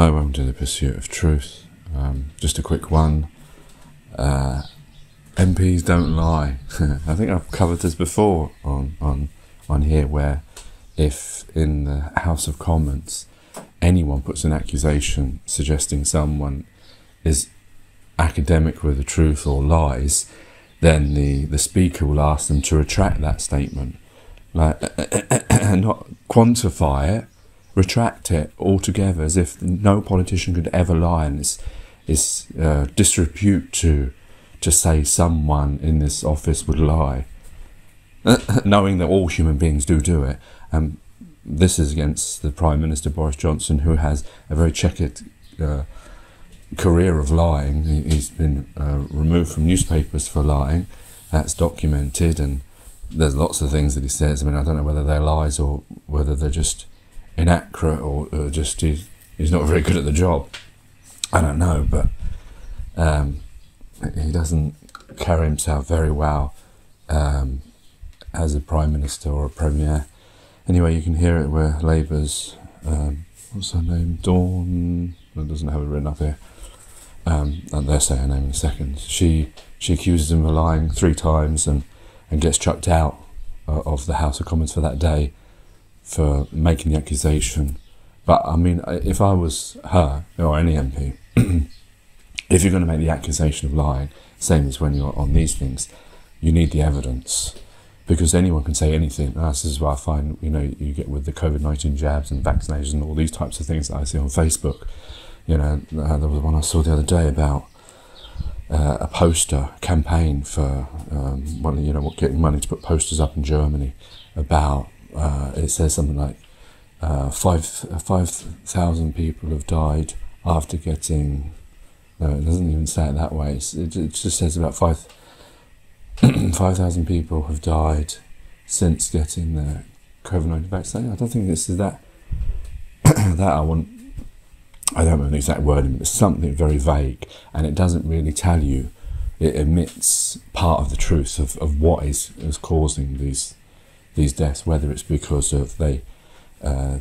Hi, welcome to the Pursuit of Truth. Just a quick one. MPs don't lie. I think I've covered this before on here, where if in the House of Commons anyone puts an accusation suggesting someone is academic with the truth or lies, then the speaker will ask them to retract that statement, like not quantify it, retract it altogether, as if no politician could ever lie. And it's disrepute to say someone in this office would lie, knowing that all human beings do it. And this is against the Prime Minister Boris Johnson, who has a very checkered career of lying. He's been removed from newspapers for lying. That's documented, and there's lots of things that he says. I mean, I don't know whether they're lies or whether they're just inaccurate, or just he's not very good at the job. I don't know, but he doesn't carry himself very well as a Prime Minister or a Premier. Anyway, you can hear it where Labour's, what's her name, Dawn, that doesn't have it written up here, and they'll say her name in a second. She accuses him of lying 3 times and gets chucked out of the House of Commons for that day for making the accusation. But I mean, if I was her, or any MP, if you're going to make the accusation of lying, same as when you're on these things, you need the evidence, because anyone can say anything. And this is what I find, you know, you get with the COVID-19 jabs and vaccinations and all these types of things that I see on Facebook. You know, there was one I saw the other day about a poster campaign for, well, you know, getting money to put posters up in Germany about, it says something like 5,000 people have died after getting, no, it doesn't even say it that way. It just says about 5,000 people have died since getting the COVID-19 vaccine. I don't think this is that. I don't remember the exact wording, but it's something very vague, and it doesn't really tell you. It omits part of the truth of what is causing these deaths, whether it's because of the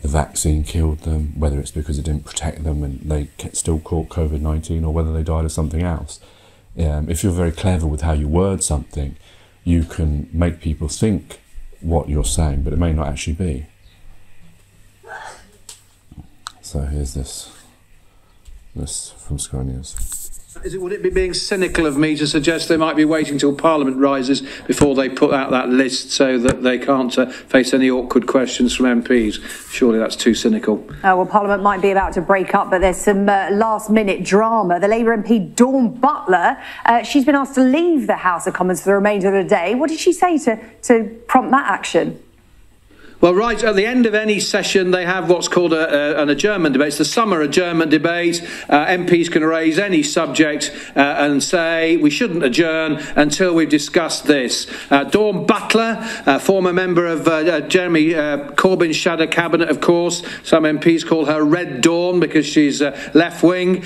vaccine killed them, whether it's because it didn't protect them and they still caught COVID-19, or whether they died of something else. If you're very clever with how you word something, you can make people think what you're saying, but it may not actually be. So here's this from Sky News. Would it be being cynical of me to suggest they might be waiting till Parliament rises before they put out that list, so that they can't face any awkward questions from MPs? Surely that's too cynical. Well, Parliament might be about to break up, but there's some last-minute drama. The Labour MP Dawn Butler, she's been asked to leave the House of Commons for the remainder of the day. What did she say to prompt that action? Well, right at the end of any session, they have what's called an adjournment debate. It's the summer adjournment debate. MPs can raise any subject and say, we shouldn't adjourn until we've discussed this. Dawn Butler, former member of Jeremy Corbyn's shadow cabinet, of course. Some MPs call her Red Dawn because she's left-wing.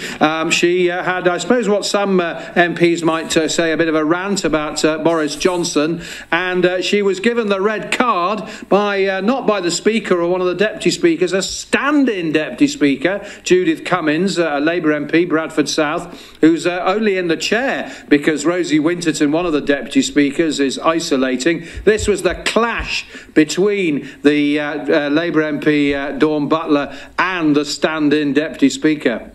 She had, I suppose, what some MPs might say, a bit of a rant about Boris Johnson. And she was given the red card by... not by the Speaker or one of the Deputy Speakers, a stand-in Deputy Speaker, Judith Cummins, a Labour MP, Bradford South, who's only in the chair because Rosie Winterton, one of the Deputy Speakers, is isolating. This was the clash between the Labour MP, Dawn Butler, and the stand-in Deputy Speaker.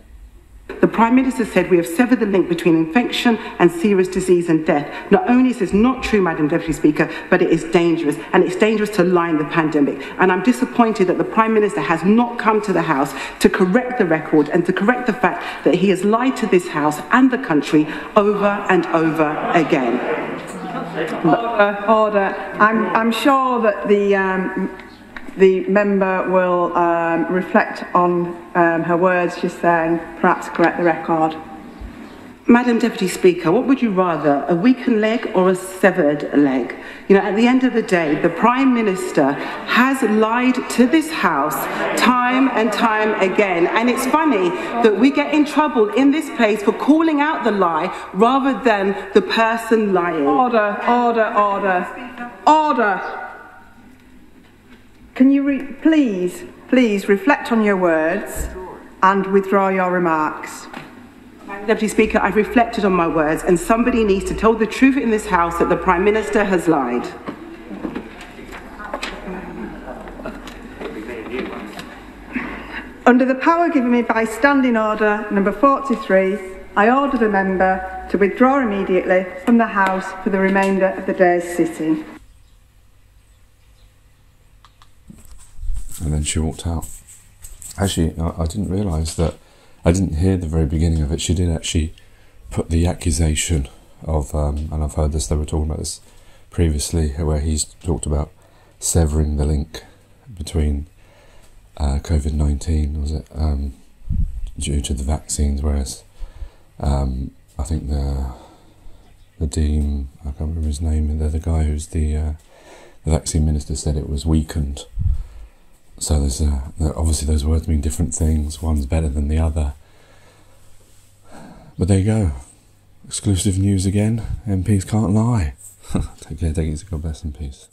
The Prime Minister said we have severed the link between infection and serious disease and death. Not only is this not true, Madam Deputy Speaker, but it is dangerous, and it's dangerous to lie in the pandemic. And I'm disappointed that the Prime Minister has not come to the House to correct the record and to correct the fact that he has lied to this House and the country over and over again. Order, order. I'm sure that the member will reflect on her words just then, perhaps correct the record. Madam Deputy Speaker, what would you rather, a weakened leg or a severed leg? You know, at the end of the day, the Prime Minister has lied to this House time and time again. And it's funny that we get in trouble in this place for calling out the lie rather than the person lying. Order, order, order, order. Can you please reflect on your words and withdraw your remarks. Madam Deputy Speaker, I've reflected on my words, and somebody needs to tell the truth in this House that the Prime Minister has lied. Under the power given me by Standing Order No. 43, I order the member to withdraw immediately from the House for the remainder of the day's sitting. And then she walked out. Actually, I didn't realise that, I didn't hear the very beginning of it. She did actually put the accusation of, and I've heard this, they were talking about this previously, where he's talked about severing the link between COVID-19, was it, due to the vaccines, whereas I think the Dean, I can't remember his name, they're the guy who's the vaccine minister, said it was weakened. So there's obviously those words mean different things, one's better than the other. But there you go, exclusive news again, MPs can't lie. Take care, God bless and peace.